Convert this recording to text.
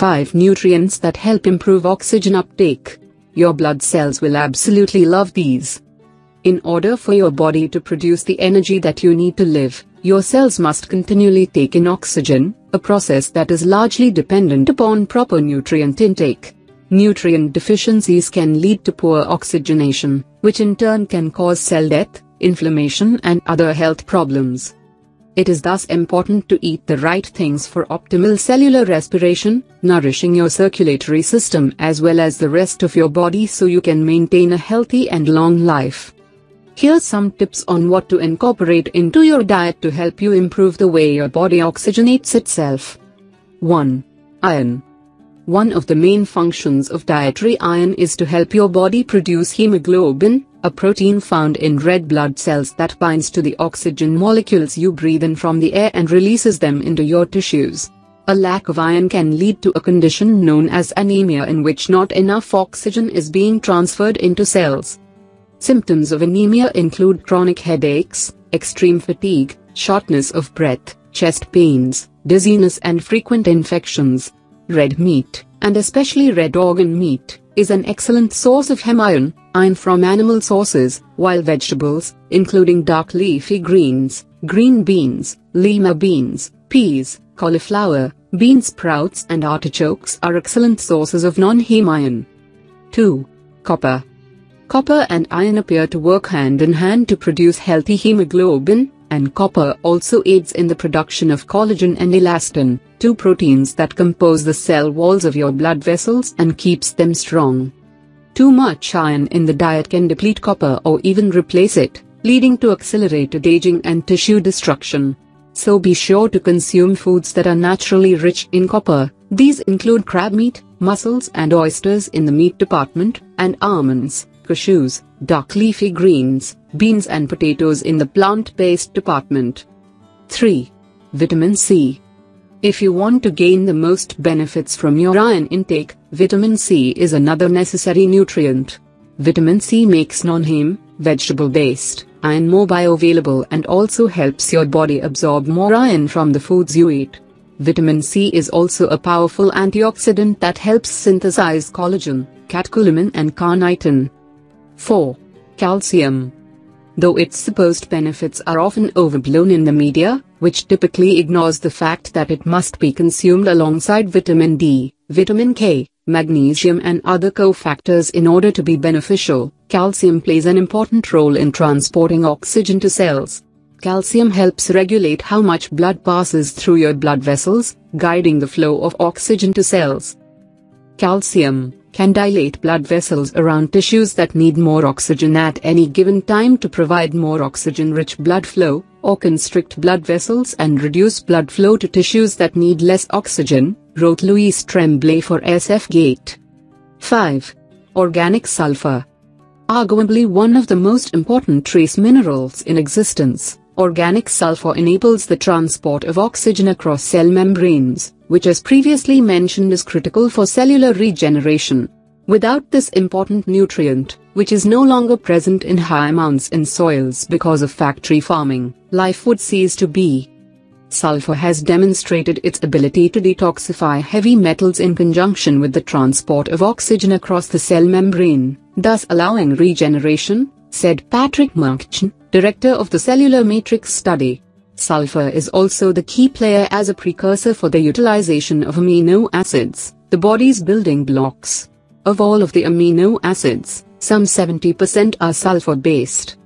5 nutrients that help improve oxygen uptake. Your blood cells will absolutely love these. In order for your body to produce the energy that you need to live, your cells must continually take in oxygen, a process that is largely dependent upon proper nutrient intake. Nutrient deficiencies can lead to poor oxygenation, which in turn can cause cell death, inflammation and other health problems. It is thus important to eat the right things for optimal cellular respiration, nourishing your circulatory system as well as the rest of your body so you can maintain a healthy and long life. Here's some tips on what to incorporate into your diet to help you improve the way your body oxygenates itself. 1. Iron. One of the main functions of dietary iron is to help your body produce hemoglobin, a protein found in red blood cells that binds to the oxygen molecules you breathe in from the air and releases them into your tissues. A lack of iron can lead to a condition known as anemia, in which not enough oxygen is being transferred into cells. Symptoms of anemia include chronic headaches, extreme fatigue, shortness of breath, chest pains, dizziness and frequent infections. Red meat, and especially red organ meat, is an excellent source of hem iron from animal sources, while vegetables, including dark leafy greens, green beans, lima beans, peas, cauliflower, bean sprouts and artichokes are excellent sources of non-hem iron. 2. Copper. Copper and iron appear to work hand in hand to produce healthy hemoglobin, and copper also aids in the production of collagen and elastin, two proteins that compose the cell walls of your blood vessels and keeps them strong. Too much iron in the diet can deplete copper or even replace it, leading to accelerated aging and tissue destruction. So be sure to consume foods that are naturally rich in copper. These include crab meat, mussels and oysters in the meat department, and almonds, cashews, dark leafy greens, beans and potatoes in the plant-based department. 3. Vitamin C. If you want to gain the most benefits from your iron intake, vitamin C is another necessary nutrient. Vitamin C makes non-heme, vegetable-based iron more bioavailable and also helps your body absorb more iron from the foods you eat. Vitamin C is also a powerful antioxidant that helps synthesize collagen, catecholamine and carnitin. 4. Calcium. Though its supposed benefits are often overblown in the media, which typically ignores the fact that it must be consumed alongside vitamin D, vitamin K, magnesium and other cofactors in order to be beneficial, calcium plays an important role in transporting oxygen to cells. Calcium helps regulate how much blood passes through your blood vessels, guiding the flow of oxygen to cells. Calcium can dilate blood vessels around tissues that need more oxygen at any given time to provide more oxygen-rich blood flow, or constrict blood vessels and reduce blood flow to tissues that need less oxygen, wrote Louis Tremblay for SFGate. 5. Organic sulfur. Arguably one of the most important trace minerals in existence, organic sulfur enables the transport of oxygen across cell membranes, which as previously mentioned is critical for cellular regeneration. Without this important nutrient, which is no longer present in high amounts in soils because of factory farming, life would cease to be. Sulfur has demonstrated its ability to detoxify heavy metals in conjunction with the transport of oxygen across the cell membrane, thus allowing regeneration, said Patrick Murchin, director of the Cellular Matrix Study. Sulfur is also the key player as a precursor for the utilization of amino acids, the body's building blocks. Of all of the amino acids, some 70% are sulfur-based.